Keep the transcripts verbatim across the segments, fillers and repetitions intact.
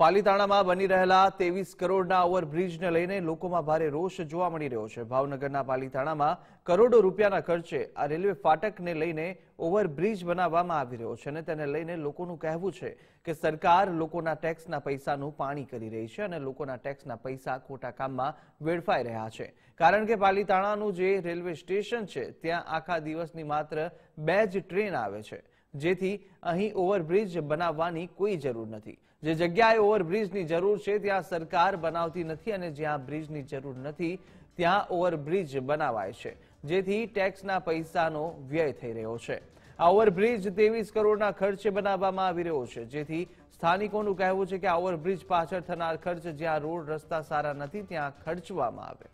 પાલીતાણામાં બની રહેલા ત્રેવીસ કરોડના ઓવરબ્રિજને લઈને લોકોમાં ભારે રોષ જોવા મળી રહ્યો છે। ભાવનગરના પાલીતાણામાં કરોડો રૂપિયાના ખર્ચે આ રેલવે ફાટકને લઈને ઓવરબ્રિજ બનાવવામાં આવી રહ્યો છે અને તેને લઈને લોકોનું કહેવું છે કે સરકાર લોકોના ટેક્સના પૈસાનું પાણી કરી રહી છે અને લોકોના ટેક્સના પૈસા ખોટા કામમાં વેડફાઈ રહ્યા છે, કારણ કે પાલીતાણાનું જે રેલવે સ્ટેશન છે ત્યાં આખા દિવસની માત્ર બે જ ટ્રેન આવે છે, જેથી અહીં ઓવરબ્રિજ બનાવવાની કોઈ જરૂર નથી। જે જગ્યાએ ઓવરબ્રિજની જરૂર છે ત્યાં સરકાર બનાવતી નથી અને જ્યાં બ્રિજની જરૂર નથી ત્યાં ઓવરબ્રિજ બનાવાય છે, જેથી ટેક્સના પૈસાનો વ્યય થઈ રહ્યો છે। આ ઓવરબ્રિજ ત્રેવીસ કરોડના ખર્ચે બનાવવામાં આવી રહ્યો છે, જેથી સ્થાનિકોનું કહેવું છે કે આ ઓવરબ્રિજ પાછળ થનાર ખર્ચ જ્યાં રોડ રસ્તા સારા નથી ત્યાં ખર્ચવામાં આવે।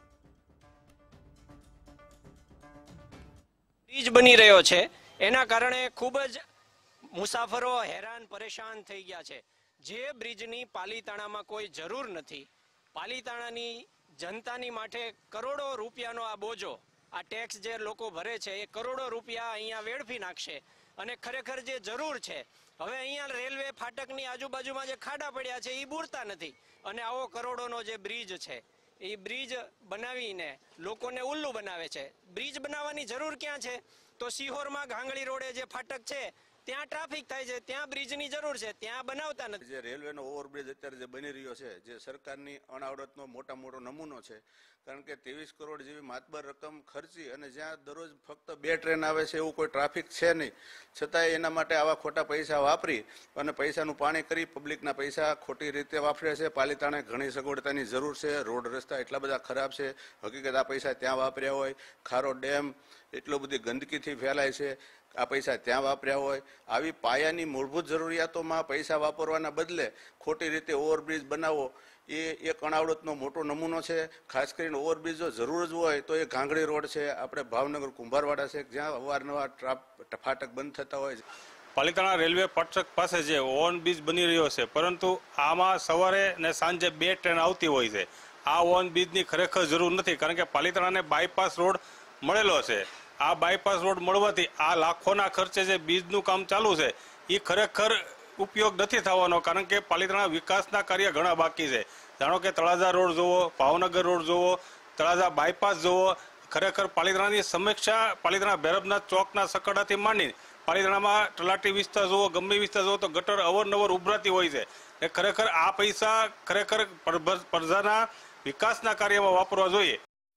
બ્રિજ બની રહ્યો છે એના કારણે ખૂબ જ મુસાફરો હેરાન પરેશાન થઈ ગયા છે। જે બ્રિજની પાલીતાણામાં કોઈ જરૂર નથી, પાલીતાણાની જનતાની માટે કરોડો રૂપિયાનો આ બોજો, આ ટેક્સ જે લોકો ભરે છે એ કરોડો રૂપિયા અહીંયા વેડફી નાખશે અને ખરેખર જે જરૂર છે, હવે અહીંયા રેલવે ફાટકની આજુબાજુમાં જે ખાડા પડ્યા છે એ બૂરતા નથી અને આવો કરોડોનો જે બ્રિજ છે એ બ્રિજ બનાવીને લોકોને ઉલ્લુ બનાવે છે। બ્રિજ બનાવવાની જરૂર ક્યાં છે? તો સિહોરમાં ઘાંગળી રોડે જે ફાટક છે ત્યાં ટ્રાફિક થાય છે, ત્યાં બ્રિજની જરૂર છે, ત્યાં બનાવતા નથી। જે રેલવેનો ઓવરબ્રિજ અત્યારે જે બની રહ્યો છે જે સરકારની અણાવડતનો મોટા મોટો નમૂનો છે, કારણ કે ત્રેવીસ કરોડ જેવી માતબર રકમ ખર્ચી અને જ્યાં દરરોજ ફક્ત બે ટ્રેન આવે છે એવું કોઈ ટ્રાફિક છે નહીં, છતાંય એના માટે આવા ખોટા પૈસા વાપરી અને પૈસાનું પાણી કરી પબ્લિકના પૈસા ખોટી રીતે વાપરે છે। પાલીતાણે ઘણી સગવડતાની જરૂર છે, રોડ રસ્તા એટલા બધા ખરાબ છે, હકીકત આ પૈસા ત્યાં વાપર્યા હોય, ખારો ડેમ એટલો બધી ગંદકીથી ફેલાય છે, આ પૈસા ત્યાં વાપર્યા હોય। આવી પાયાની મૂળભૂત જરૂરિયાતોમાં પૈસા વાપરવાના બદલે ખોટી રીતે ઓવરબ્રિજ બનાવો એ એક અણાવડતનો મોટો નમૂનો છે। ખાસ કરીને ઓવરબ્રિજ જો જરૂર જ હોય તો એ ઘાંગળી રોડ છે, આપણે ભાવનગર કુંભારવાડા છે, જ્યાં અવારનવાર ટ્રાફ ફાટક બંધ થતા હોય છે। પાલીતાણા રેલવે ફાટક પાસે જે ઓવરબ્રિજ બની રહ્યો છે, પરંતુ આમાં સવારે ને સાંજે બે ટ્રેન આવતી હોય છે। આ ઓવરબ્રિજની ખરેખર જરૂર નથી, કારણ કે પાલીતાણાને બાયપાસ રોડ મળેલો છે। આ બાયપાસ રોડ મળવાથી આ લાખોના ખર્ચે જે બ્રિજનું કામ ચાલુ છે એ ખરેખર ઉપયોગ નથી થવાનો, કારણ કે પાલીતાણા વિકાસના કાર્ય ઘણા બાકી છે। જાણો કે તળાજા રોડ જોવો, ભાવનગર રોડ જોવો, તળાજા બાયપાસ જોવો, ખરેખર પાલીતાણાની સમીક્ષા પાલીતાણા ભૈરવનાથ ચોકના સકડાથી માંડી પાલીતાણામાં તલાટી વિસ્તાર જોવો, ગમે વિસ્તાર જોવો તો ગટર અવરનવર ઉભરાતી હોય છે। એ ખરેખર આ પૈસા ખરેખર પ્રજાના વિકાસના કાર્યમાં વાપરવા જોઈએ।